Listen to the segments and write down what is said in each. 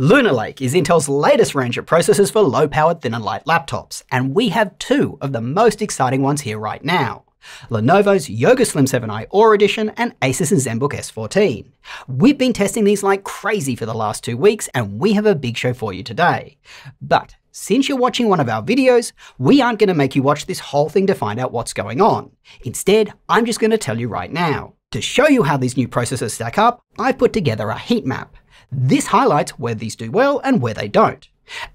Lunar Lake is Intel's latest range of processors for low-powered, thin and light laptops, and we have two of the most exciting ones here right now. Lenovo's Yoga Slim 7i Aura Edition and Asus's ZenBook S14. We've been testing these like crazy for the last 2 weeks, and we have a big show for you today. But since you're watching one of our videos, we aren't going to make you watch this whole thing to find out what's going on. Instead, I'm just going to tell you right now. To show you how these new processors stack up, I've put together a heat map. This highlights where these do well and where they don't.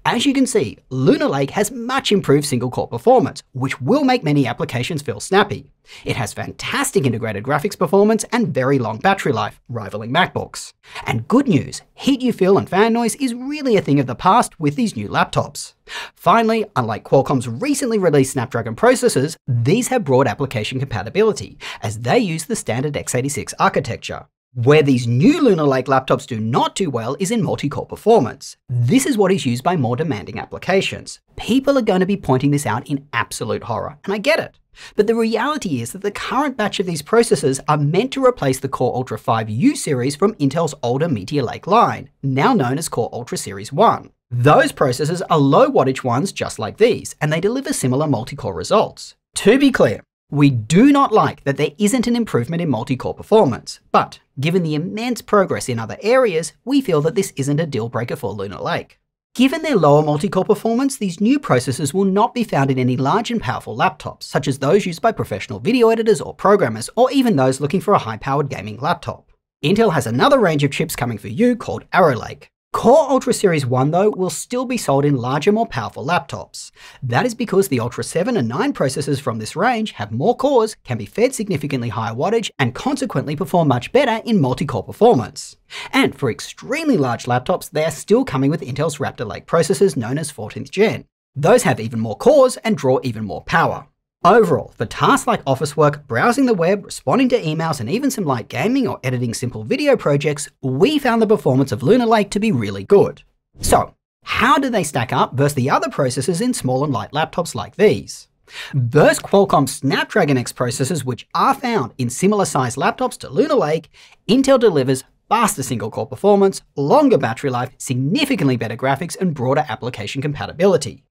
As you can see, Lunar Lake has much improved single-core performance, which will make many applications feel snappy. It has fantastic integrated graphics performance and very long battery life, rivaling MacBooks. And good news, heat you feel and fan noise is really a thing of the past with these new laptops. Finally, unlike Qualcomm's recently released Snapdragon processors, these have broad application compatibility, as they use the standard x86 architecture. Where these new Lunar Lake laptops do not do well is in multi-core performance. This is what is used by more demanding applications. People are going to be pointing this out in absolute horror, and I get it. But the reality is that the current batch of these processors are meant to replace the Core Ultra 5U series from Intel's older Meteor Lake line, now known as Core Ultra Series 1. Those processors are low wattage ones just like these, and they deliver similar multi-core results. To be clear, we do not like that there isn't an improvement in multi-core performance, but given the immense progress in other areas, we feel that this isn't a deal breaker for Lunar Lake. Given their lower multi-core performance, these new processors will not be found in any large and powerful laptops, such as those used by professional video editors or programmers, or even those looking for a high-powered gaming laptop. Intel has another range of chips coming for you called Arrow Lake. Core Ultra Series 1 though will still be sold in larger, more powerful laptops. That is because the Ultra 7 and 9 processors from this range have more cores, can be fed significantly higher wattage, and consequently perform much better in multi-core performance. And for extremely large laptops, they are still coming with Intel's Raptor Lake processors known as 14th Gen. Those have even more cores and draw even more power. Overall, for tasks like office work, browsing the web, responding to emails, and even some light gaming or editing simple video projects, we found the performance of Lunar Lake to be really good. So, how do they stack up versus the other processors in small and light laptops like these? Versus Qualcomm Snapdragon X processors, which are found in similar sized laptops to Lunar Lake, Intel delivers faster single-core performance, longer battery life, significantly better graphics, and broader application compatibility.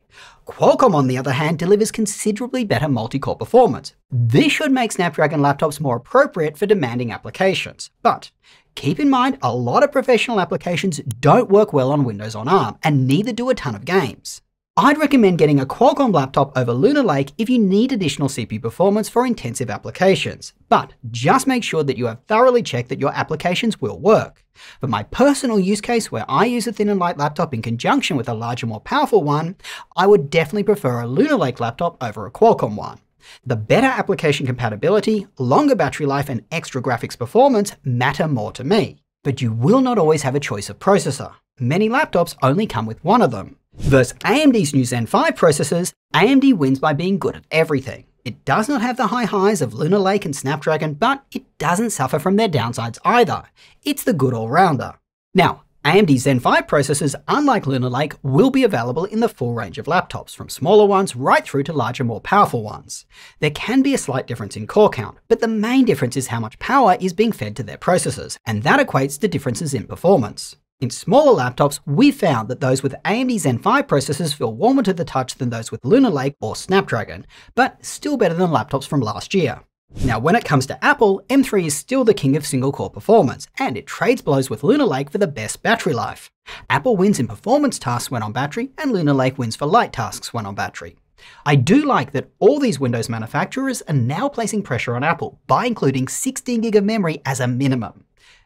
Qualcomm, on the other hand, delivers considerably better multi-core performance. This should make Snapdragon laptops more appropriate for demanding applications. But keep in mind, a lot of professional applications don't work well on Windows on ARM, and neither do a ton of games. I'd recommend getting a Qualcomm laptop over Lunar Lake if you need additional CPU performance for intensive applications, but just make sure that you have thoroughly checked that your applications will work. For my personal use case, where I use a thin and light laptop in conjunction with a larger, more powerful one, I would definitely prefer a Lunar Lake laptop over a Qualcomm one. The better application compatibility, longer battery life, and extra graphics performance matter more to me. But you will not always have a choice of processor. Many laptops only come with one of them. Versus AMD's new Zen 5 processors, AMD wins by being good at everything. It does not have the high highs of Lunar Lake and Snapdragon, but it doesn't suffer from their downsides either. It's the good all-rounder. Now, AMD Zen 5 processors, unlike Lunar Lake, will be available in the full range of laptops, from smaller ones right through to larger, more powerful ones. There can be a slight difference in core count, but the main difference is how much power is being fed to their processors, and that equates to differences in performance. In smaller laptops, we found that those with AMD Zen 5 processors feel warmer to the touch than those with Lunar Lake or Snapdragon, but still better than laptops from last year. Now, when it comes to Apple, M3 is still the king of single-core performance, and it trades blows with Lunar Lake for the best battery life. Apple wins in performance tasks when on battery, and Lunar Lake wins for light tasks when on battery. I do like that all these Windows manufacturers are now placing pressure on Apple by including 16 gig of memory as a minimum.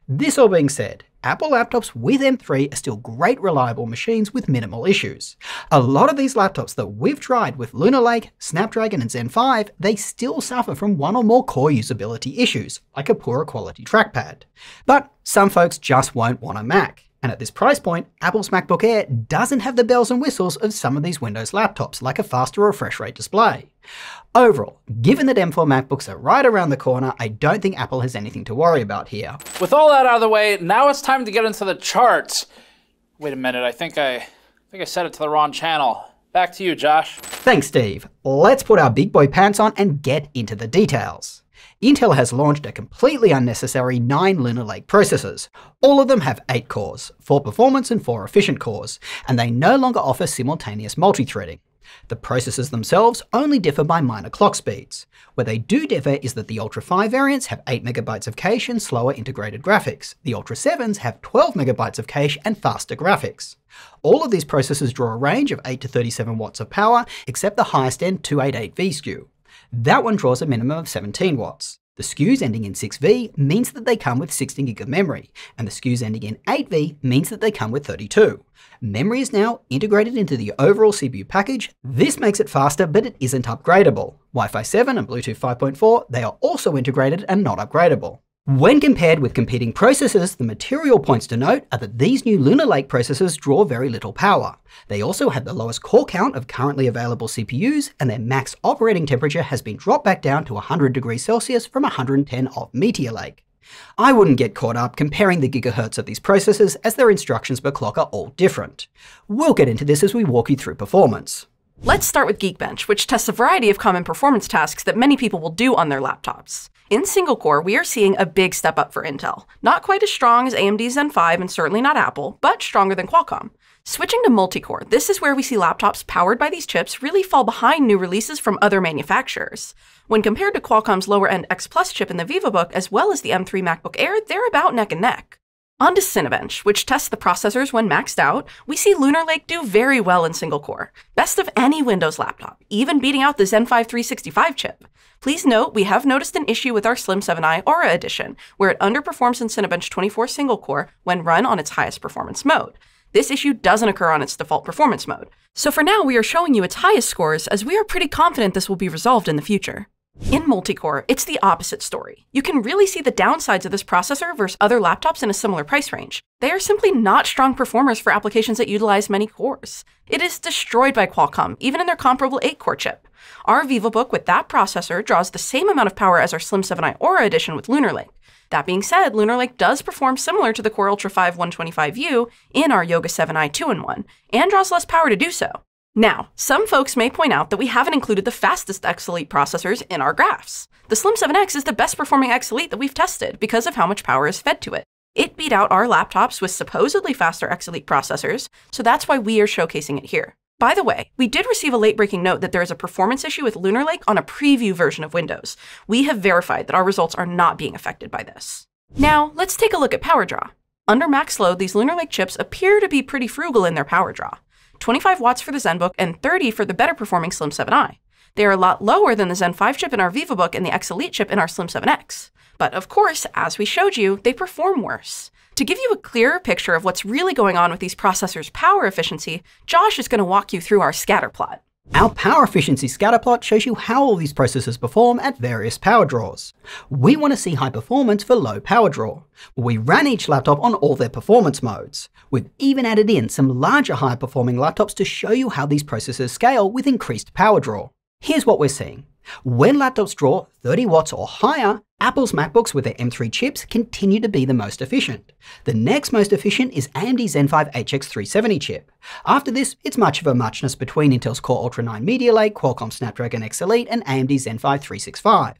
This all being said, Apple laptops with M3 are still great reliable machines with minimal issues. A lot of these laptops that we've tried with Lunar Lake, Snapdragon and Zen 5, they still suffer from one or more core usability issues, like a poorer quality trackpad. But some folks just won't want a Mac. And at this price point, Apple's MacBook Air doesn't have the bells and whistles of some of these Windows laptops, like a faster refresh rate display. Overall, given that M4 MacBooks are right around the corner, I don't think Apple has anything to worry about here. With all that out of the way, now it's time to get into the charts. Wait a minute, I think I set it to the wrong channel. Back to you, Josh. Thanks, Steve. Let's put our big boy pants on and get into the details. Intel has launched a completely unnecessary 9 Lunar Lake processors. All of them have 8 cores, 4 performance and 4 efficient cores, and they no longer offer simultaneous multithreading. The processors themselves only differ by minor clock speeds. Where they do differ is that the Ultra 5 variants have 8 MB of cache and slower integrated graphics. The Ultra 7s have 12 MB of cache and faster graphics. All of these processors draw a range of 8 to 37 watts of power, except the highest end 288V SKU. That one draws a minimum of 17 watts. The SKUs ending in 6V means that they come with 16 GB of memory, and the SKUs ending in 8V means that they come with 32. Memory is now integrated into the overall CPU package. This makes it faster, but it isn't upgradable. Wi-Fi 7 and Bluetooth 5.4, they are also integrated and not upgradable. When compared with competing processors, the material points to note are that these new Lunar Lake processors draw very little power. They also have the lowest core count of currently available CPUs, and their max operating temperature has been dropped back down to 100 degrees Celsius from 110 of Meteor Lake. I wouldn't get caught up comparing the gigahertz of these processors, as their instructions per clock are all different. We'll get into this as we walk you through performance. Let's start with Geekbench, which tests a variety of common performance tasks that many people will do on their laptops. In single core, we are seeing a big step up for Intel. Not quite as strong as AMD's Zen 5 and certainly not Apple, but stronger than Qualcomm. Switching to multi-core, this is where we see laptops powered by these chips really fall behind new releases from other manufacturers. When compared to Qualcomm's lower-end X Plus chip in the VivaBook as well as the M3 MacBook Air, they're about neck and neck. On to Cinebench, which tests the processors when maxed out. We see Lunar Lake do very well in single core, best of any Windows laptop, even beating out the Zen 5 365 chip. Please note, we have noticed an issue with our Slim 7i Aura Edition, where it underperforms in Cinebench 24 single core when run on its highest performance mode. This issue doesn't occur on its default performance mode. So for now, we are showing you its highest scores, as we are pretty confident this will be resolved in the future. In multicore, it's the opposite story. You can really see the downsides of this processor versus other laptops in a similar price range. They are simply not strong performers for applications that utilize many cores. It is destroyed by Qualcomm, even in their comparable 8-core chip. Our VivaBook with that processor draws the same amount of power as our Slim 7i Aura Edition with Lunar Lake. That being said, Lunar Lake does perform similar to the Core Ultra 5 125U in our Yoga 7i 2-in-1, and draws less power to do so. Now, some folks may point out that we haven't included the fastest X Elite processors in our graphs. The Slim 7X is the best performing X Elite that we've tested because of how much power is fed to it. It beat out our laptops with supposedly faster X Elite processors, so that's why we are showcasing it here. By the way, we did receive a late-breaking note that there is a performance issue with Lunar Lake on a preview version of Windows. We have verified that our results are not being affected by this. Now, let's take a look at power draw. Under max load, these Lunar Lake chips appear to be pretty frugal in their power draw. 25 watts for the ZenBook and 30 for the better performing Slim 7i. They are a lot lower than the Zen 5 chip in our VivaBook and the X Elite chip in our Slim 7X. But of course, as we showed you, they perform worse. To give you a clearer picture of what's really going on with these processors' power efficiency, Josh is going to walk you through our scatter plot. Our power efficiency scatter plot shows you how all these processors perform at various power draws. We want to see high performance for low power draw. We ran each laptop on all their performance modes. We've even added in some larger high performing laptops to show you how these processors scale with increased power draw. Here's what we're seeing. When laptops draw 30 watts or higher, Apple's MacBooks with their M3 chips continue to be the most efficient. The next most efficient is AMD's Zen 5 HX370 chip. After this, it's much of a muchness between Intel's Core Ultra 9 Meteor Lake, Qualcomm Snapdragon X Elite, and AMD's Zen 5 365.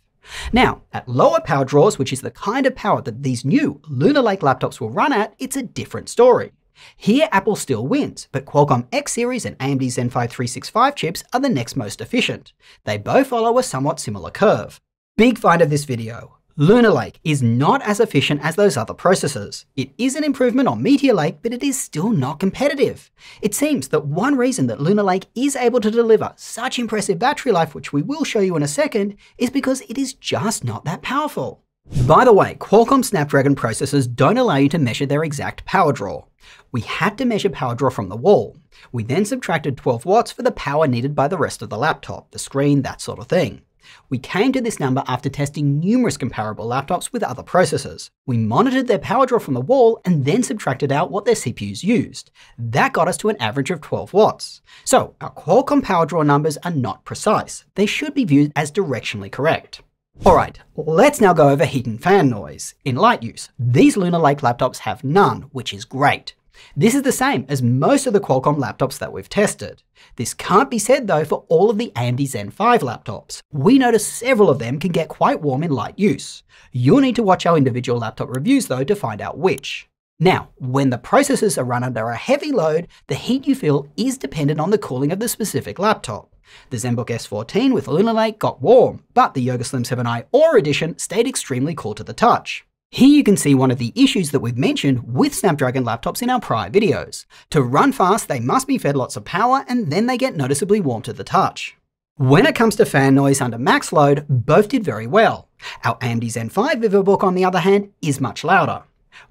Now, at lower power draws, which is the kind of power that these new Lunar Lake laptops will run at, it's a different story. Here, Apple still wins, but Qualcomm X Series and AMD Zen 5 365 chips are the next most efficient. They both follow a somewhat similar curve. Big find of this video. Lunar Lake is not as efficient as those other processors. It is an improvement on Meteor Lake, but it is still not competitive. It seems that one reason that Lunar Lake is able to deliver such impressive battery life, which we will show you in a second, is because it is just not that powerful. By the way, Qualcomm Snapdragon processors don't allow you to measure their exact power draw. We had to measure power draw from the wall. We then subtracted 12 watts for the power needed by the rest of the laptop, the screen, that sort of thing. We came to this number after testing numerous comparable laptops with other processors. We monitored their power draw from the wall and then subtracted out what their CPUs used. That got us to an average of 12 watts. So our Qualcomm power draw numbers are not precise. They should be viewed as directionally correct. Alright, let's now go over heat and fan noise. In light use, these Lunar Lake laptops have none, which is great. This is the same as most of the Qualcomm laptops that we've tested. This can't be said though for all of the AMD Zen 5 laptops. We noticed several of them can get quite warm in light use. You'll need to watch our individual laptop reviews though to find out which. Now, when the processors are run under a heavy load, the heat you feel is dependent on the cooling of the specific laptop. The ZenBook S14 with Lunar Lake got warm, but the Yoga Slim 7i Aura Edition stayed extremely cool to the touch. Here you can see one of the issues that we've mentioned with Snapdragon laptops in our prior videos. To run fast, they must be fed lots of power and then they get noticeably warm to the touch. When it comes to fan noise under max load, both did very well. Our AMD Zen 5 Vivabook on the other hand is much louder.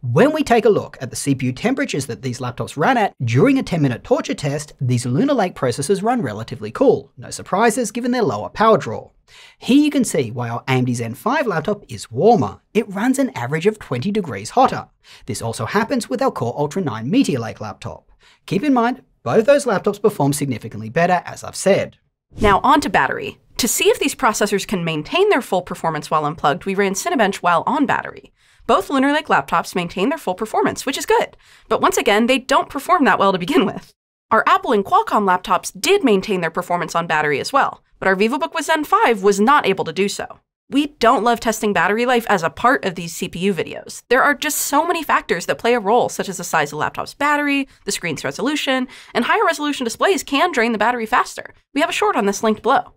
When we take a look at the CPU temperatures that these laptops ran at during a 10-minute torture test, these Lunar Lake processors run relatively cool, no surprises given their lower power draw. Here you can see why our AMD Zen 5 laptop is warmer. It runs an average of 20 degrees hotter. This also happens with our Core Ultra 9 Meteor Lake laptop. Keep in mind, both those laptops perform significantly better, as I've said. Now onto battery. To see if these processors can maintain their full performance while unplugged, we ran Cinebench while on battery. Both Lunar Lake laptops maintain their full performance, which is good. But once again, they don't perform that well to begin with. Our Apple and Qualcomm laptops did maintain their performance on battery as well, but our Vivabook with Zen 5 was not able to do so. We don't love testing battery life as a part of these CPU videos. There are just so many factors that play a role, such as the size of the laptop's battery, the screen's resolution, and higher resolution displays can drain the battery faster. We have a short on this linked below.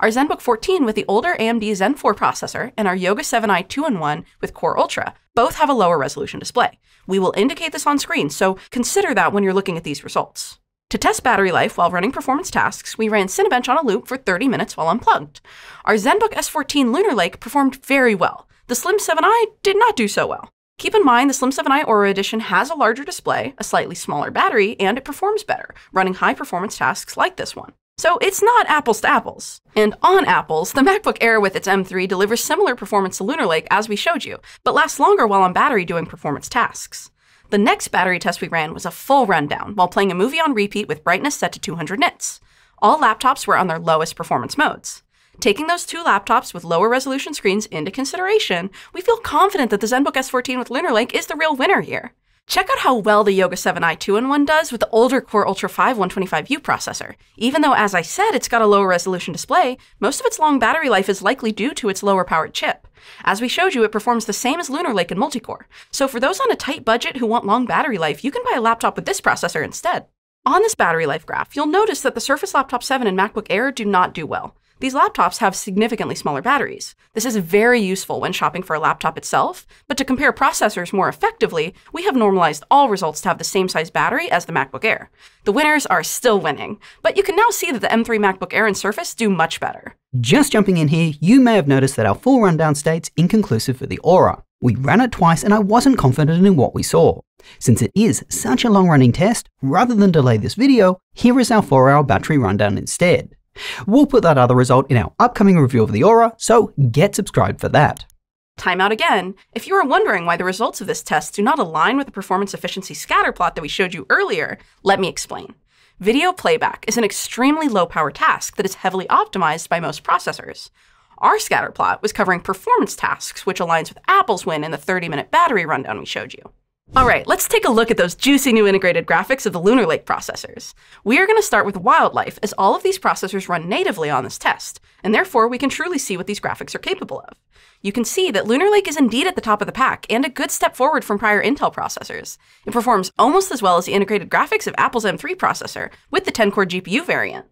Our ZenBook 14 with the older AMD Zen 4 processor and our Yoga 7i 2-in-1 with Core Ultra both have a lower resolution display. We will indicate this on screen, so consider that when you're looking at these results. To test battery life while running performance tasks, we ran Cinebench on a loop for 30 minutes while unplugged. Our ZenBook S14 Lunar Lake performed very well. The Slim 7i did not do so well. Keep in mind the Slim 7i Aura Edition has a larger display, a slightly smaller battery, and it performs better, running high performance tasks like this one. So it's not apples to apples. And on apples, the MacBook Air with its M3 delivers similar performance to Lunar Lake as we showed you, but lasts longer while on battery doing performance tasks. The next battery test we ran was a full rundown while playing a movie on repeat with brightness set to 200 nits. All laptops were on their lowest performance modes. Taking those two laptops with lower resolution screens into consideration, we feel confident that the ZenBook S14 with Lunar Lake is the real winner here. Check out how well the Yoga 7i 2-in-1 does with the older Core Ultra 5 125U processor. Even though, as I said, it's got a lower resolution display, most of its long battery life is likely due to its lower powered chip. As we showed you, it performs the same as Lunar Lake in multi-core. So for those on a tight budget who want long battery life, you can buy a laptop with this processor instead. On this battery life graph, you'll notice that the Surface Laptop 7 and MacBook Air do not do well. These laptops have significantly smaller batteries. This is very useful when shopping for a laptop itself, but to compare processors more effectively, we have normalized all results to have the same size battery as the MacBook Air. The winners are still winning, but you can now see that the M3 MacBook Air and Surface do much better. Just jumping in here, you may have noticed that our full rundown states inconclusive for the Aura. We ran it twice and I wasn't confident in what we saw. Since it is such a long running test, rather than delay this video, here is our 4-hour battery rundown instead. We'll put that other result in our upcoming review of the Aura, so get subscribed for that. Time out again. If you are wondering why the results of this test do not align with the performance efficiency scatter plot that we showed you earlier, let me explain. Video playback is an extremely low power task that is heavily optimized by most processors. Our scatter plot was covering performance tasks, which aligns with Apple's win in the 30-minute battery rundown we showed you. All right, let's take a look at those juicy new integrated graphics of the Lunar Lake processors. We are going to start with Wildlife, as all of these processors run natively on this test, and therefore we can truly see what these graphics are capable of. You can see that Lunar Lake is indeed at the top of the pack, and a good step forward from prior Intel processors. It performs almost as well as the integrated graphics of Apple's M3 processor, with the 10-core GPU variant.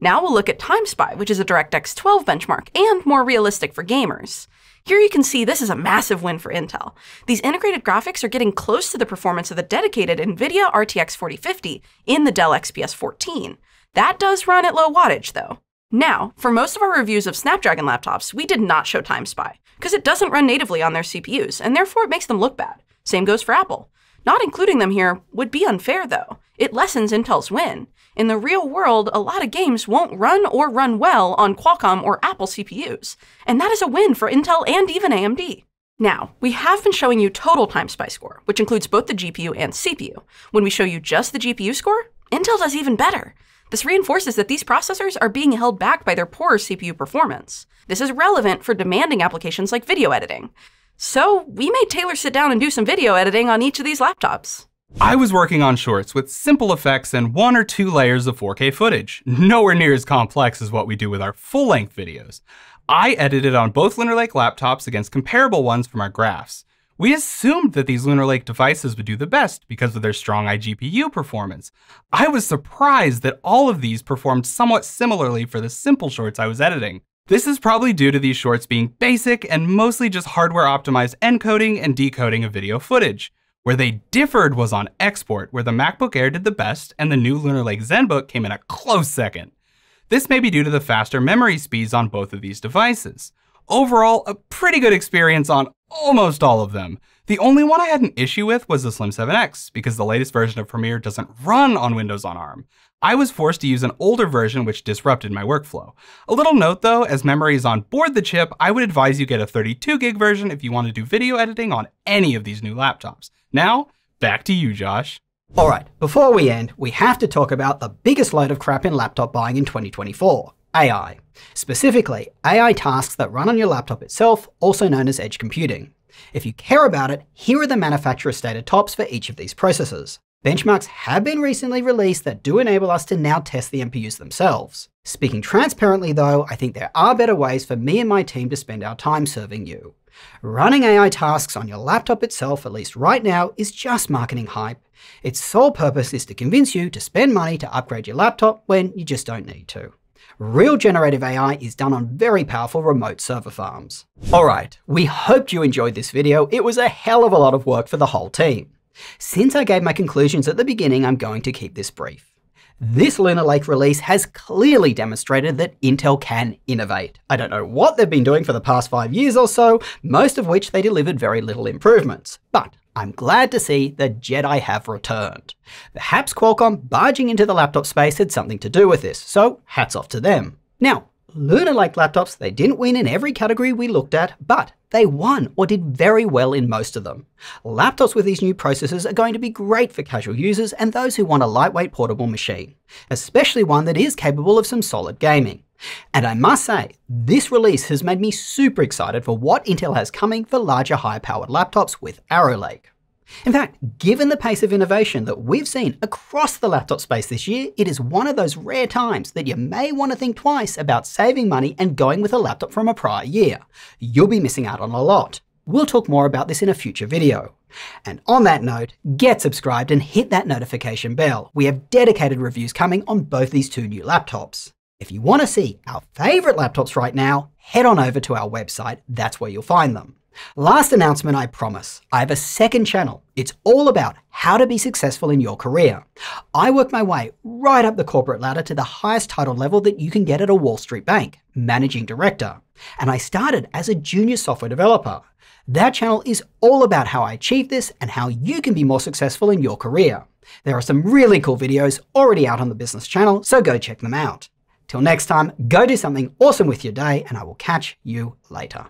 Now we'll look at TimeSpy, which is a DirectX 12 benchmark, and more realistic for gamers. Here you can see this is a massive win for Intel. These integrated graphics are getting close to the performance of the dedicated NVIDIA RTX 4050 in the Dell XPS 14. That does run at low wattage though. Now, for most of our reviews of Snapdragon laptops, we did not show TimeSpy, because it doesn't run natively on their CPUs, and therefore it makes them look bad. Same goes for Apple. Not including them here would be unfair though. It lessens Intel's win. In the real world, a lot of games won't run or run well on Qualcomm or Apple CPUs, and that is a win for Intel and even AMD. Now, we have been showing you total TimeSpy score, which includes both the GPU and CPU. When we show you just the GPU score, Intel does even better. This reinforces that these processors are being held back by their poorer CPU performance. This is relevant for demanding applications like video editing. So we made Taylor sit down and do some video editing on each of these laptops. I was working on shorts with simple effects and 1 or 2 layers of 4K footage, nowhere near as complex as what we do with our full-length videos. I edited on both Lunar Lake laptops against comparable ones from our graphs. We assumed that these Lunar Lake devices would do the best because of their strong iGPU performance. I was surprised that all of these performed somewhat similarly for the simple shorts I was editing. This is probably due to these shorts being basic and mostly just hardware-optimized encoding and decoding of video footage. Where they differed was on export, where the MacBook Air did the best and the new Lunar Lake ZenBook came in a close second. This may be due to the faster memory speeds on both of these devices. Overall, a pretty good experience on almost all of them. The only one I had an issue with was the Slim 7X, because the latest version of Premiere doesn't run on Windows on ARM. I was forced to use an older version, which disrupted my workflow. A little note though, as memory is on board the chip, I would advise you get a 32 gig version if you want to do video editing on any of these new laptops. Now, back to you, Josh. All right, before we end, we have to talk about the biggest load of crap in laptop buying in 2024. AI. Specifically, AI tasks that run on your laptop itself, also known as edge computing. If you care about it, here are the manufacturer stated tops for each of these processes. Benchmarks have been recently released that do enable us to now test the MPUs themselves. Speaking transparently though, I think there are better ways for me and my team to spend our time serving you. Running AI tasks on your laptop itself, at least right now, is just marketing hype. Its sole purpose is to convince you to spend money to upgrade your laptop when you just don't need to. Real generative AI is done on very powerful remote server farms. All right, we hoped you enjoyed this video. It was a hell of a lot of work for the whole team. Since I gave my conclusions at the beginning, I'm going to keep this brief. This Lunar Lake release has clearly demonstrated that Intel can innovate. I don't know what they've been doing for the past 5 years or so, most of which they delivered very little improvements. But I'm glad to see the Jedi have returned. Perhaps Qualcomm barging into the laptop space had something to do with this, so hats off to them. Now, Lunar Lake laptops, they didn't win in every category we looked at, but they won or did very well in most of them. Laptops with these new processors are going to be great for casual users and those who want a lightweight portable machine, especially one that is capable of some solid gaming. And I must say, this release has made me super excited for what Intel has coming for larger, high-powered laptops with Arrow Lake. In fact, given the pace of innovation that we've seen across the laptop space this year, it is one of those rare times that you may want to think twice about saving money and going with a laptop from a prior year. You'll be missing out on a lot. We'll talk more about this in a future video. And on that note, get subscribed and hit that notification bell. We have dedicated reviews coming on both these two new laptops. If you want to see our favorite laptops right now, head on over to our website. That's where you'll find them. Last announcement, I promise. I have a second channel. It's all about how to be successful in your career. I work my way right up the corporate ladder to the highest title level that you can get at a Wall Street bank, managing director. And I started as a junior software developer. That channel is all about how I achieved this and how you can be more successful in your career. There are some really cool videos already out on the business channel, so go check them out. Till next time, go do something awesome with your day, and I will catch you later.